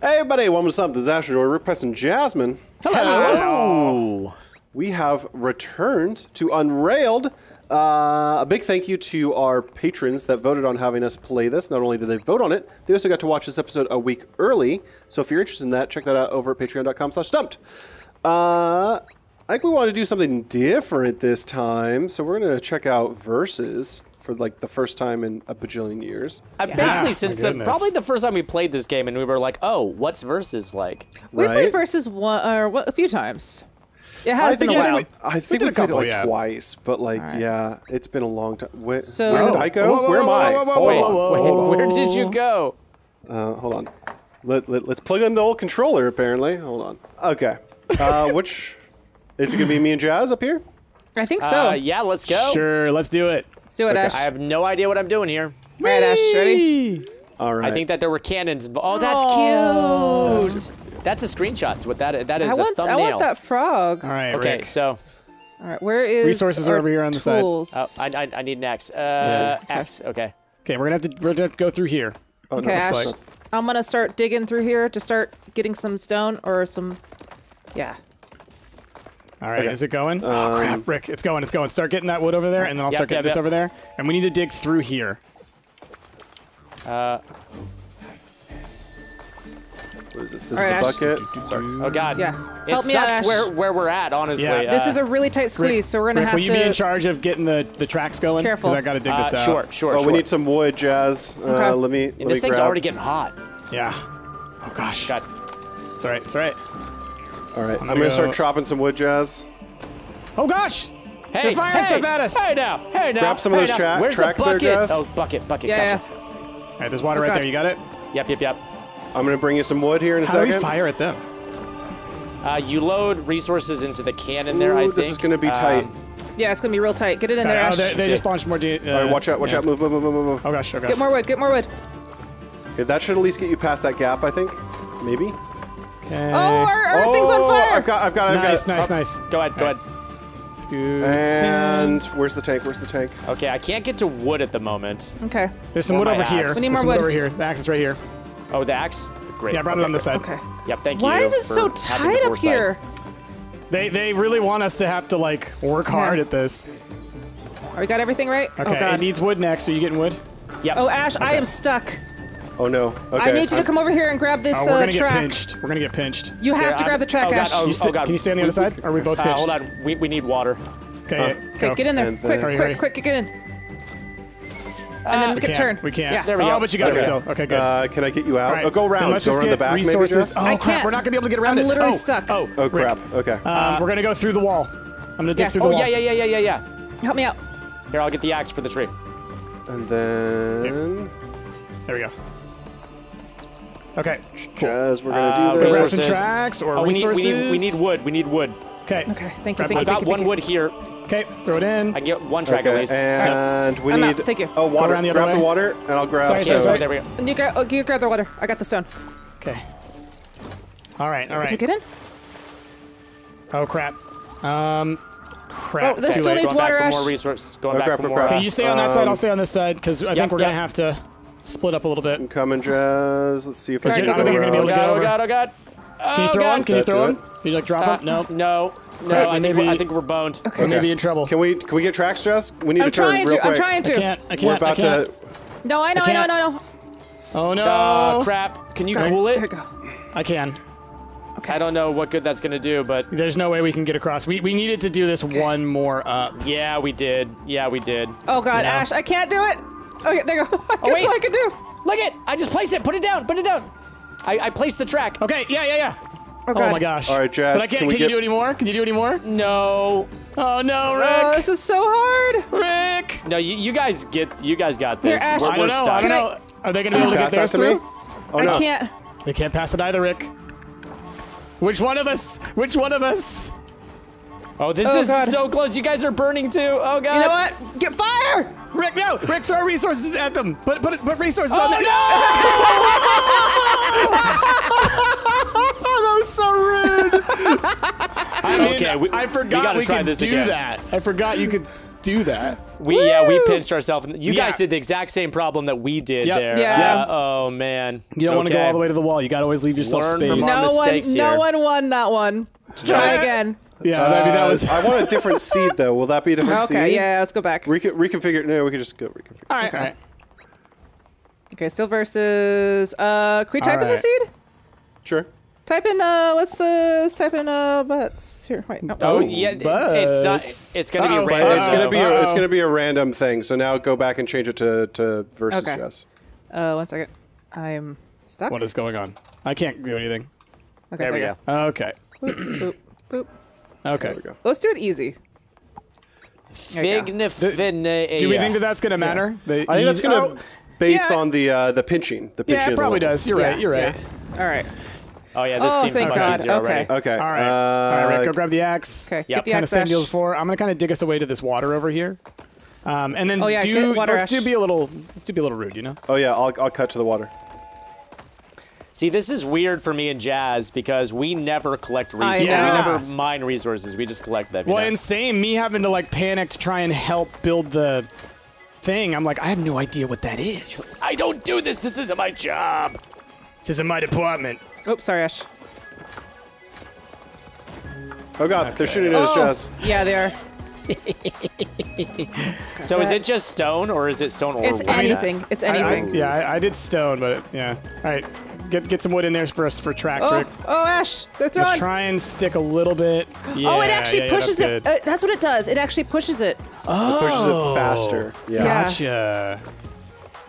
Hey everybody, welcome to Stumpt Disaster Joy, Repress and Jasmine. Hello! We have returned to Unrailed. A big thank you to our patrons that voted on having us play this. Not only did they vote on it, they also got to watch this episode a week early. So if you're interested in that, check that out over at patreon.com/stumpt. I think we want to do something different this time, so we're going to check out Versus. For like the first time in a bajillion years. Basically, since probably the first time we played this game, and we were like, "Oh, what's Versus like?" We played Versus a few times. It has been a while. I think we played it like twice, but like, yeah, it's been a long time. Where did I go? Where am I? Where did you go? Hold on. Let's plug in the old controller. Apparently, hold on. Okay. Which is it going to be? Me and Jazz up here? I think so. Yeah, let's go. Sure, let's do it. Let's do it, okay. Ash. I have no idea what I'm doing here. All right, Ash, ready? All right. I think that there were cannons. Oh, that's cute. That's a screenshot. What that is a thumbnail. I want that frog. All right, okay, Rick. So. All right, where is resources are over here on the tools. Side. Oh, I need an axe. Axe. Okay. Okay, we're gonna have to go through here. Oh, okay, Ash. Like. I'm gonna start digging through here to start getting some stone or some. Yeah. All right, okay. Is it going? Oh, crap, Rick. It's going, it's going. Start getting that wood over there, and then I'll start getting this over there. And we need to dig through here. What is this? This is the bucket? Sorry. Oh, God. Yeah. It sucks where we're at, honestly. Yeah. This is a really tight squeeze, Rick, so we're going to have to... Will you be in charge of getting the tracks going? Careful. Because I got to dig this out. Sure. We need some wood, Jazz. Okay. Let me this thing's grab. Already getting hot. Yeah. Oh, gosh. God. It's all right, it's all right. All right, I'm gonna start chopping some wood, Jazz. Oh gosh! Hey, they're firing stuff at us! Hey now! Hey now! Grab some of those tracks there, Jazz. Oh, bucket, gotcha. All right, there's water right there. You got it? Yep. I'm gonna bring you some wood here in a second. How do we fire at them? You load resources into the cannon there. I think this is gonna be tight. Yeah, it's gonna be real tight. Get it in there, Ash. They just launched more. All right, watch out! Move! Oh gosh! Get more wood! Okay, that should at least get you past that gap, I think. Maybe. Hey. Oh, our thing's on fire! I've got it. Nice. Go ahead. Scoot. And where's the tank? Okay, I can't get to wood at the moment. Okay. There's some wood over here. We need more wood. Over here. The axe is right here. Oh, the axe? Great. Yeah, I brought it on the side. Okay. Yep, thank you. Why is it so tight up here? They really want us to have to, like, work hard at this. We got everything right? Okay, it needs wood next. Are you getting wood? Yep. Oh, Ash, I am stuck. Oh no! Okay. I need you to come over here and grab this track. We're gonna get pinched. You have to grab the track, Ash. Oh god! Can you stand on the other side? Are we both pinched? Hold on. We need water. Okay. Okay. Get in there! Quick! Get in! And then we can turn. We can't. Yeah. There we go. Oh, but you got it still. Okay, good. Can I get you out? Right. Oh, go around. Go around the back. Resources. Oh crap! We're not gonna be able to get around it. I'm literally stuck. Oh crap! Okay. We're gonna go through the wall. I'm gonna dig through the wall. Oh yeah. Help me out. Here, I'll get the axe for the tree. And then. There we go. Okay. Cool. Jazz, we're gonna do this. Grab some tracks or resources. We need would. We need wood. Okay. Okay. Thank you. I got one wood here. Okay. Throw it in. I get one track at least. And we need. Thank you. Oh, water. Grab the water, and I'll grab. Sorry. There we go. And you grab the water. I got the stone. Okay. All right. Did you get in? Oh crap. Crap. Oh, this still needs water. Going back for more resources. Going back for more. Okay. You stay on that side. I'll stay on this side because I think we're gonna have to. Split up a little bit. I'm coming, Jazz. Let's see if I can get over. Oh god! Can you throw him? Can you throw him? Can you like drop him? No. I think we're boned. Okay. We're gonna be in trouble. Can we get tracks, Jazz? We need to turn real quick. I'm trying to. I can't. We're about to. No, I know. Oh no! Crap! Can you cool it? There we go. I can. Okay. I don't know what good that's gonna do, but there's no way we can get across. We needed to do this one more up. Yeah, we did. Oh god, Ash! I can't do it. Okay, there you go. That's all I can do. Look it! I just placed it. Put it down. I placed the track. Okay. Yeah. Oh my gosh. All right, Jazz. Can you do any more? Can you do any more? No. Oh no, Rick. Oh, this is so hard, Rick. No, you guys got this. Here, Ash, we're stuck. I don't know. Are they gonna be able to get theirs through? Oh no. I can't. They can't pass it either, Rick. Which one of us? Oh, this is so close. You guys are burning too. Oh god. You know what? Get fire! Rick, no! Rick, throw resources at them! Put resources on them! No! That was so rude! I mean, I forgot we could do that. I forgot you could do that. we pinched ourselves. You guys did the exact same problem that we did there. Yeah. Oh man. You don't want to go all the way to the wall. You got to always leave yourself space. No one won that one. Try again. Yeah, I mean, that was. I want a different seed though. Will that be a different seed? Okay. Yeah. Let's go back. Reconfigure. No, we can just go reconfigure. All right. Okay. All right. Okay. Still versus. Can we type in the seed? Sure. Type in, let's type in, butts. Here, wait, no. Oh, yeah, butts. It's gonna be random. It's gonna be, it's gonna be a random thing. So now go back and change it to versus Jess. One second. I'm stuck. What is going on? I can't do anything. Okay, there we go. Okay. Boop, boop, boop. Okay. There we go. Let's do it easy. Fignifinia. Do we think that that's gonna matter? Yeah. I think that's gonna, based on the pinching. The pinching. Yeah, it probably does. You're right, you're right. All right. Oh yeah, this seems much easier already. Okay. All right. All right. Go grab the axe. Okay. Yep. Kind of send you before. I'm gonna kind of dig us away to this water over here, and then let's do be a little rude, you know. Oh yeah, I'll cut to the water. See, this is weird for me and Jazz because we never collect resources. We never mine resources. We just collect them. Well, and same me having to like panic to try and help build the thing. I'm like, I have no idea what that is. I don't do this. This isn't my job. This isn't my department. Oops, sorry, Ash. Oh god, they're shooting at his chest. Yeah, they are. So is it just stone, or is it stone or wood? Anything. It's anything. I did stone, but All right, get some wood in there for us for tracks, Rick. Oh, Ash, they're throwing. Let's try and stick a little bit. Yeah, it actually pushes it. That's what it does. It actually pushes it. Oh, it pushes it faster. Yeah. Gotcha.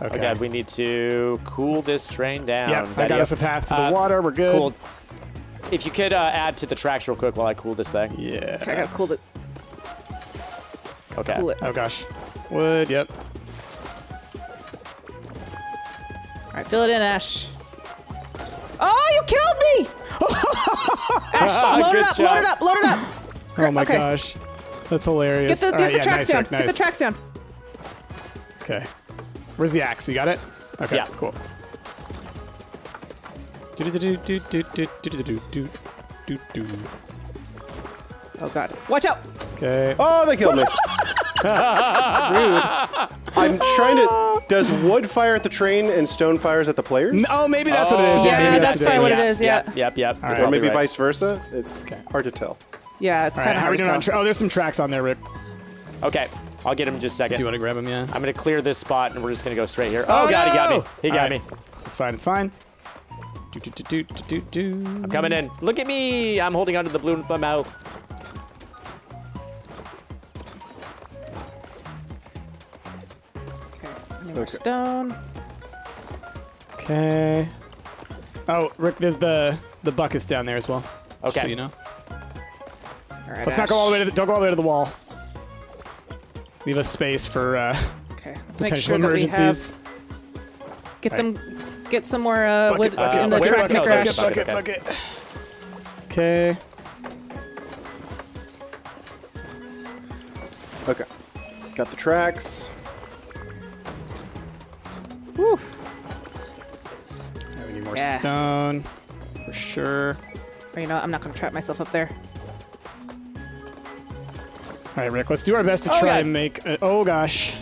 Okay. Oh, God, we need to cool this train down. Yeah, I got us a path to the water. We're good. Cool. If you could add to the tracks real quick while I cool this thing. Yeah. I gotta cool it. Okay. Cool it. Oh, gosh. Wood, yep. All right, fill it in, Ash. Oh, you killed me! Ash, load it up, load it up, load it up. Oh, my gosh. That's hilarious. Get the, tracks down. Nice. Get the tracks down. Okay. Where's the axe? You got it? Okay, yeah. Cool. Oh, God. Watch out! Okay. Oh, they killed me. Rude. I'm trying to... Does wood fire at the train and stone fires at the players? Oh, maybe that's what it is. Yeah, maybe that's probably what it is, yeah. Yep. Right. Or maybe vice versa. It's hard to tell. Yeah, it's kind of hard to tell. Oh, there's some tracks on there, Rick. Okay. I'll get him in just a second. Do you want to grab him? Yeah. I'm going to clear this spot, and we're just going to go straight here. Oh, God, no! He got me. He got me. It's fine. It's fine. I'm coming in. Look at me. I'm holding onto the balloon with my mouth. Okay. More stone. Okay. Oh, Rick, there's the buckets down there as well. Okay. Just so you know. All right, Let's not go all the way to the, don't go all the way to the wall. Leave a space for potential emergencies. Get them, get some more wood in the track. Bucket. Okay. Okay. Got the tracks. Woo. We need more stone, for sure. Or, you know, I'm not gonna trap myself up there. All right, Rick. Let's do our best to try and make. Oh gosh,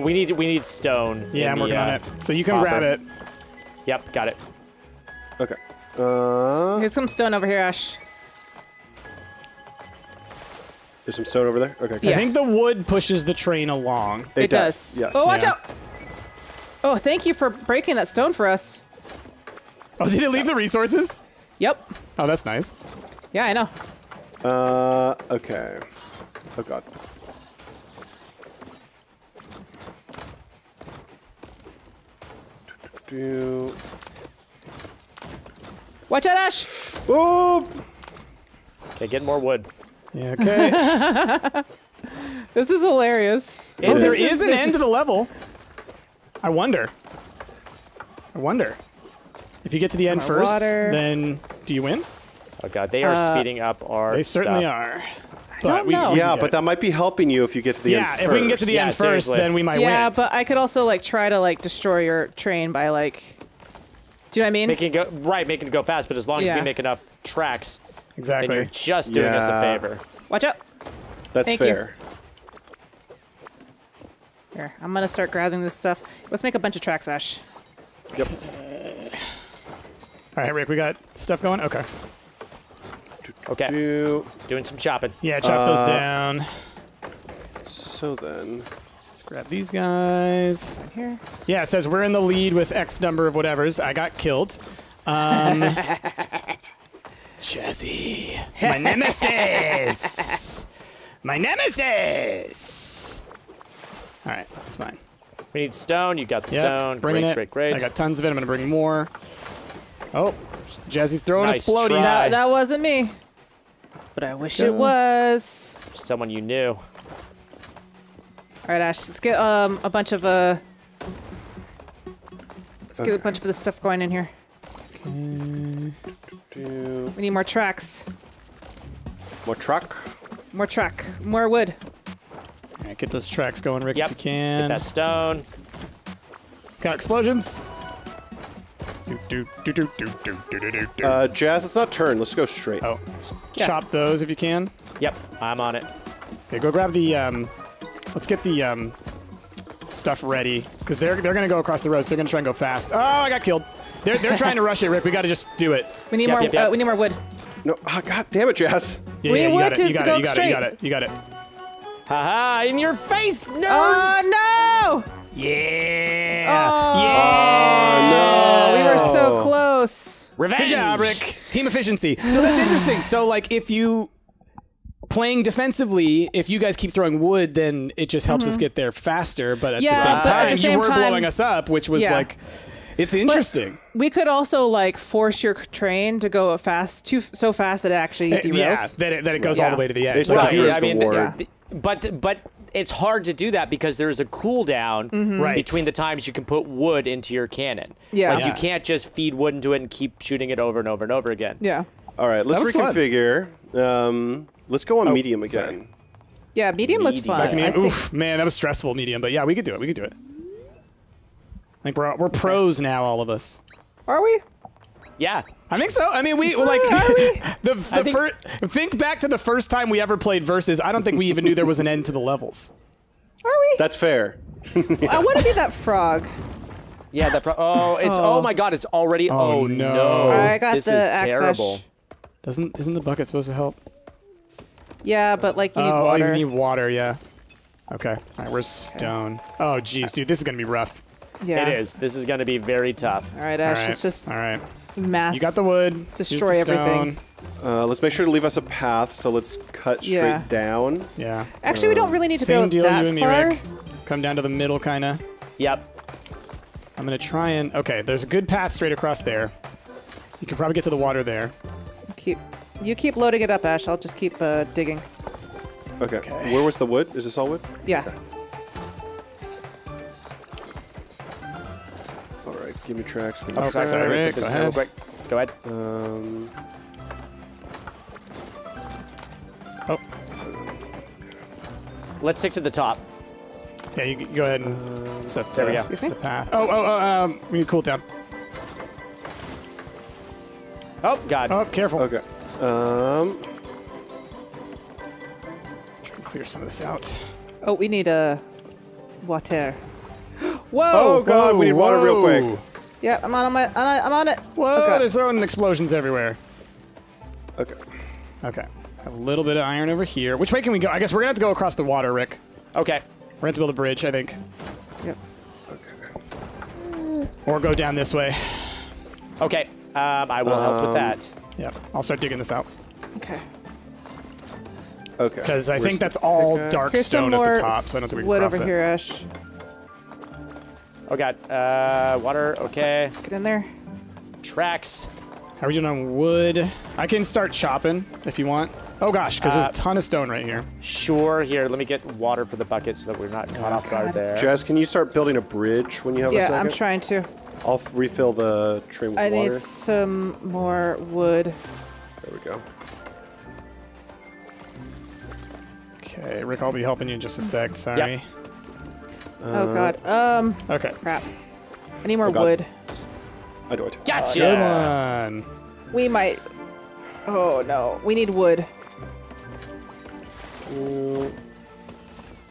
we need stone. Yeah, I'm working on it. So you can grab it. Yep, got it. Okay. Here's some stone over here, Ash. There's some stone over there. Okay. Yeah. I think the wood pushes the train along. It does. Yes. Oh, watch out! Oh, thank you for breaking that stone for us. Oh, did it leave the resources? Yep. Oh, that's nice. Yeah, I know. Okay. Oh god. Watch out, Ash! Ooh. Okay, get more wood. Yeah, okay. This is hilarious. Oh, there is an end to the level. I wonder. If you get to the end first, then do you win? Oh god, they are speeding up our They certainly are. But but that might be helping you if you get to the end first. Yeah, if we can get to the end first, then we might win. Yeah, but I could also like try to like destroy your train by like, do you know what I mean? Making it go, making it go fast, but as long as we make enough tracks, then you're just doing us a favor. Watch out. That's fair. Thank you. Here, I'm gonna start grabbing this stuff. Let's make a bunch of tracks, Ash. Yep. All right, Rick, we got stuff going? Okay. Okay. Doing some chopping. Yeah, chop those down. So then... let's grab these guys. Here. Yeah, it says we're in the lead with X number of whatevers. I got killed. Jazzy. My nemesis. My nemesis. All right, that's fine. We need stone. You got the stone. Bringing it. Great. I got tons of it. I'm going to bring more. Oh, Jazzy's throwing nice explodies. That wasn't me. But I wish it was. Someone you knew. All right, Ash, let's get a bunch of let's get a bunch of this stuff going in here. Okay. We need more tracks. More truck. More track. More wood. All right, get those tracks going, Rick, if you can. Get that stone. Got explosions. Jazz, it's not turn. Let's go straight. Oh, chop those if you can. Yep, I'm on it. Okay, go grab the. Let's get the stuff ready because they're gonna go across the road. So they're gonna try and go fast. Oh, I got killed. They're trying to rush it, Rick. We gotta just do it. We need more. We need more wood. No, oh, god damn it, Jazz. Yeah, we need wood to go straight. You got it. You got it. Haha! In your face, nerds! Oh no! Yeah! Oh, yeah! Oh, no! We were so close. Revenge! Good job, Rick. Team efficiency. So that's interesting. So like, if you playing defensively, if you guys keep throwing wood, then it just helps us get there faster. But at the same time, you were blowing us up, which was like, it's interesting. But we could also like force your train to go fast, so fast that it actually derails. Yeah, that it goes all the way to the end. It's like I mean, but it's hard to do that because there's a cooldown between the times you can put wood into your cannon. Yeah. Like, you can't just feed wood into it and keep shooting it over and over and over again. Yeah. All right, let's reconfigure. Let's go on medium again. Sorry. Yeah, medium was fun. Back to medium. Oof, man, that was stressful, medium. But yeah, we could do it. We could do it. I think we're pros now, all of us. Are we? Yeah. I think so. I mean, we like think back to the first time we ever played Versus. I don't think we even knew there was an end to the levels. Are we? That's fair. I want to be that frog. Yeah, that frog. Oh, it's oh my god, it's already oh no. I got this is terrible. Isn't the bucket supposed to help? Yeah, but like you need water. Oh, you need water, yeah. Okay. All right, we're stone. Okay. Oh jeez, dude, this is going to be rough. Yeah. It is. This is going to be very tough. All right, Ash, it's just mass. You got the wood. Destroy everything. Let's make sure to leave us a path, so let's cut straight down. Yeah. Actually, we don't really need to go that far. Same deal, you and me, Rick. Come down to the middle, kind of. Yep. I'm going to try and... okay, there's a good path straight across there. You can probably get to the water there. You keep loading it up, Ash. I'll just keep digging. Okay. Where was the wood? Is this all wood? Yeah. Okay. All right, give me tracks. Give me tracks. Sorry, Rick, go ahead. Go ahead. Let's stick to the top. Yeah, you go ahead and set the path. We need cool down. Oh, god. Oh, careful. Okay. Try to clear some of this out. Oh, we need a water. Whoa! Oh god, we need water real quick. Yeah, I'm on it. Whoa! Okay. They're throwing explosions everywhere. Okay. Okay. A little bit of iron over here. Which way can we go? I guess we're gonna have to go across the water, Rick. Okay. We're gonna have to build a bridge, I think. Yep. Okay. Or go down this way. Okay. I will help with that. Yep. I'll start digging this out. Okay. Okay. Because I think that's all dark stone at the top, so I don't think we can cross it. Wood over here, Ash. Oh god, water, okay. Get in there. Tracks. How are we doing on wood? I can start chopping if you want. Oh gosh, because there's a ton of stone right here. Sure, here, let me get water for the bucket so that we're not caught off guard there. Jazz, can you start building a bridge when you have a second? Yeah, I'm trying to. I'll refill the train with water. I need some more wood. There we go. Okay, Rick, I'll be helping you in just a sec, sorry. Yep. Oh god. Okay. Crap. I need more wood. I do it. Gotcha. Good one. We might. Oh no. We need wood. Okay.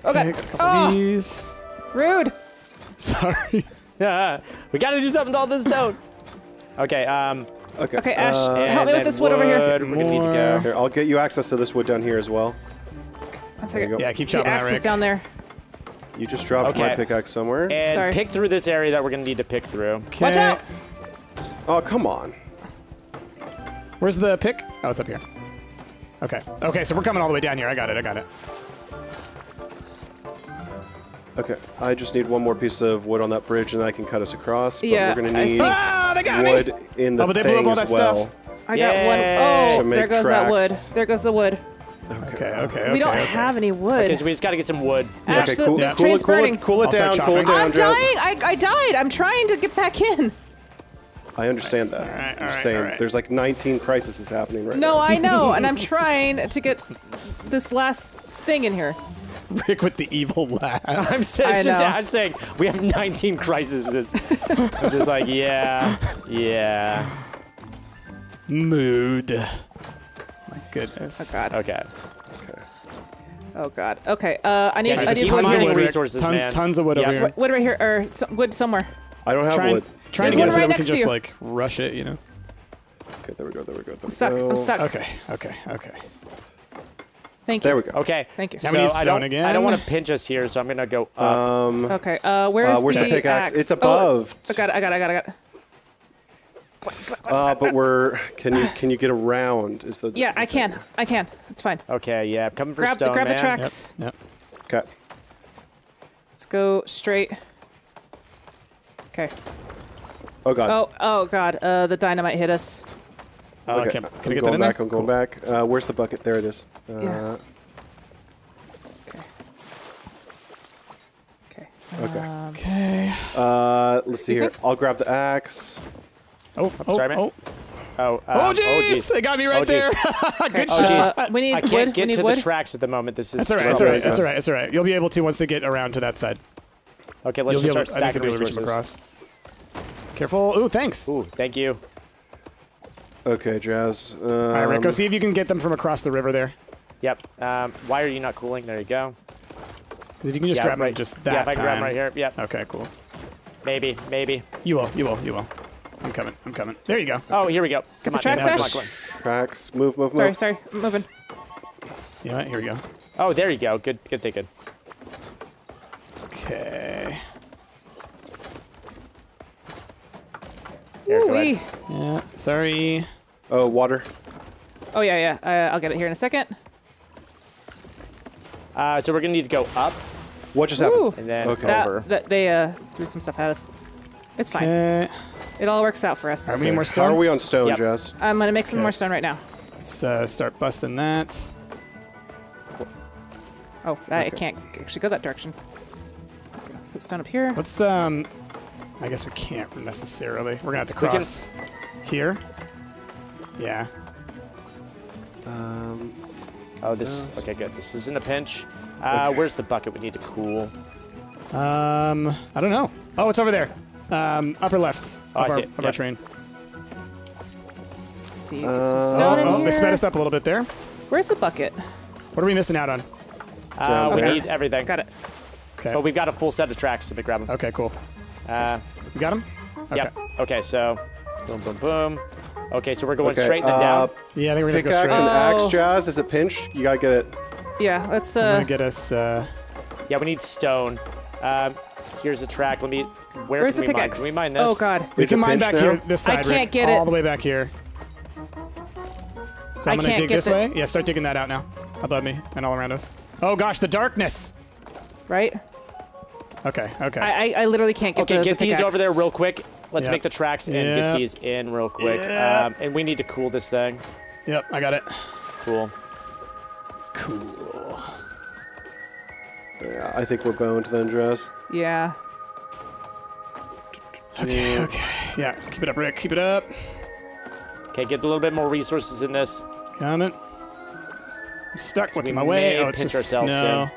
Got a couple of these. Rude. Sorry. We gotta do something to all this stone. Okay, Okay, Ash, help me with this wood over here. We're gonna need to go. Here, I'll get you access to this wood down here as well. That's okay. Yeah, keep chopping that, Rick. Down there. You just dropped my pickaxe somewhere. And sorry. Pick through this area that we're gonna need to pick through. Kay. Watch out! Oh, come on. Where's the pick? Oh, it's up here. Okay. Okay, so we're coming all the way down here. I got it, I got it. Okay, I just need one more piece of wood on that bridge, and I can cut us across. But yeah, we're gonna need wood in the thing as well. I got one. Oh, there goes that wood. There goes the wood. Okay, okay. We don't have any wood. Okay, so we just gotta get some wood. Ash, okay, cool it down. I'm dying. I died. I'm trying to get back in. I understand that. All right, there's like 19 crises happening right now. No, I know, and I'm trying to get this last thing in here. Rick with the evil laugh. I'm saying, we have 19 crises. I'm just like, yeah. Mood. My goodness. Oh God. Okay. Okay. Oh God. Okay. I need. I need tons of wood. Resources, tons of wood over here. Wood right here, or wood somewhere. I don't have wood. Trying to get so we can just like rush it, you know. Okay. There we go. I'm stuck. Okay. Okay. Thank you. There we go. Okay. Thank you. So I don't want to pinch us here, so I'm gonna go up. Okay. Where's the pickaxe? It's above. Oh, I got it. But can you get around? Is the yeah? I can. It's fine. Okay. Yeah. I'm coming for stone. Grab the tracks. Yep. Okay. Let's go straight. Okay. Oh God. Oh God. The dynamite hit us. Okay. Can I get that in there? I'm going back. Where's the bucket? There it is. Okay. Okay. Let's see here. I'll grab the axe. Oh, jeez! It got me right there. Good shot. We need wood. I can't get to the tracks at the moment. This is That's all right. You'll be able to once they get around to that side. Okay, let's just start stacking resources. I think you'll reach them across. Careful. Ooh, thanks. Ooh, thank you. Okay, Jazz. All right, Rick, go see if you can get them from across the river there. Yep. Why are you not cooling? There you go. Because if you can just grab them just that time. Yeah, if I grab them right here. Yep. Okay, cool. Maybe. You will. I'm coming. There you go. Oh, here we go. Come on, tracks. Move. Sorry. Moving. You know what? Here we go. Oh, there you go. Good thinking. Okay. Ooh-wee. Yeah, sorry. Oh, water. Oh, yeah. I'll get it here in a second. So we're going to need to go up. What just happened? And then over. They threw some stuff at us. It's fine. It all works out for us. Are we more stone? How are we on stone, Jess? I'm going to make some more stone right now. Let's start busting that. Oh, I can't actually go that direction. Let's put stone up here. Let's, I guess we can't necessarily. We're going to have to cross here. Yeah. Okay, good. This isn't a pinch. Where's the bucket we need to cool? I don't know. Oh, it's over there. Upper left. Oh, I see it. Of our train. Let's see. Get some stone in here. They sped us up a little bit there. Where's the bucket? What are we missing out on? We need everything. Got it. Okay. But we've got a full set of tracks, so we grab them. Okay, cool. You got him? Okay. Yep. Okay, so boom. Okay, so we're going straight and then down. Yeah, I think we're going to go straight. Pickaxe and axe, Jazz. Is it pinched? You got to get it. Yeah, let's... I'm going to get us... Yeah, we need stone. Here's the track. Let me... Where's the pickaxe? Can we mine this? Oh, God. We can mine back here, this side, Rick. I can't get it. All the way back here. So I'm going to dig this way. Yeah, start digging that out now. Above me and all around us. Oh, gosh, the darkness! Right? Okay. I literally can't get the pickaxe. Okay, get these over there real quick. Let's make the tracks and get these in real quick. And we need to cool this thing. Yep, I got it. Cool. Yeah, I think we're boned then, Dress. Yeah. Okay. Yeah, keep it up, Rick. Keep it up. Okay, get a little bit more resources in this. Coming. I'm stuck. What's in my way? Oh, it's just snow.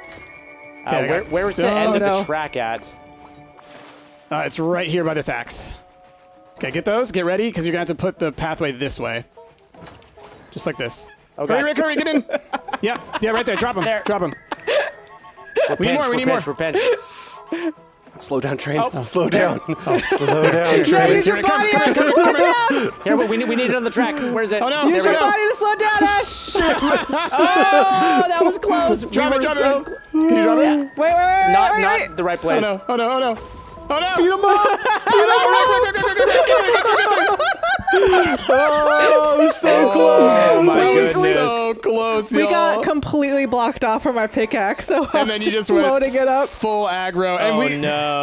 Okay, where's the end of the track at? It's right here by this axe. Okay, get those. Get ready, because you're going to have to put the pathway this way. Just like this. Okay. Hurry, Rick, hurry, get in. Yeah, right there. Drop him. Drop him. We need more. We're pinched. Slow down, train. Oh. Slow down. Oh. Slow down, train. Use your body to slow down. Here, we need it on the track. Where's it? Oh, no. Use your body to slow down, Ash. Oh, that was close. Drive it, drive it. Can you drive it? Yeah. Wait. Not the right place. Oh, no. Oh, no. Oh, no. Oh, no. Speed him up! Oh, so close! Oh, my goodness. So close, y'all. We got completely blocked off from our pickaxe, so and then you just loading it up. Full aggro, and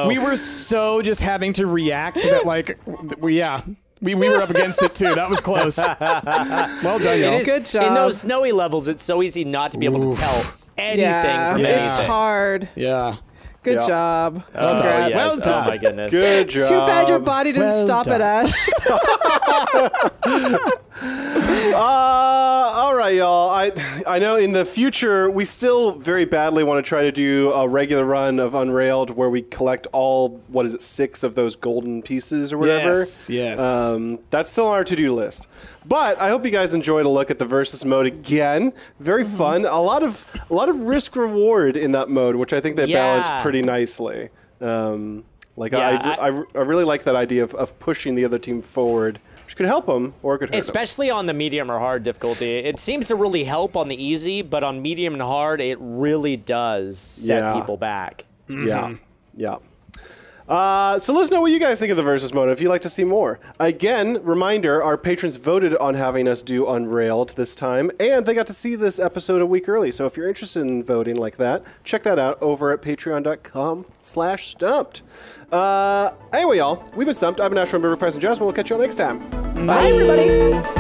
we were so just having to react that, like, we were up against it too. That was close. Well done, y'all. Good job. In those snowy levels, it's so easy not to be able to tell anything from anything. It's hard. Yeah. Good job. Oh, congrats. Yes. Well done. Oh, my goodness. Good job. Too bad your body didn't stop at Ash. All right, y'all. I know in the future, we still very badly want to try to do a regular run of Unrailed where we collect all, what is it, 6 of those golden pieces or whatever. Yes. That's still on our to-do list. But I hope you guys enjoyed a look at the versus mode again. Very fun. A lot of risk reward in that mode, which I think they balanced pretty nicely. I really like that idea of pushing the other team forward, which could help them or could hurt them. Especially on the medium or hard difficulty. It seems to really help on the easy, but on medium and hard, it really does set people back. So let us know what you guys think of the versus mode if you'd like to see more. Again, reminder, our patrons voted on having us do Unrailed this time, and they got to see this episode a week early. So if you're interested in voting like that, check that out over at patreon.com/Stumpt. Anyway, y'all, we've been Stumpt. I've been Ash from River Price and Jasmine. We'll catch you all next time. Bye, everybody.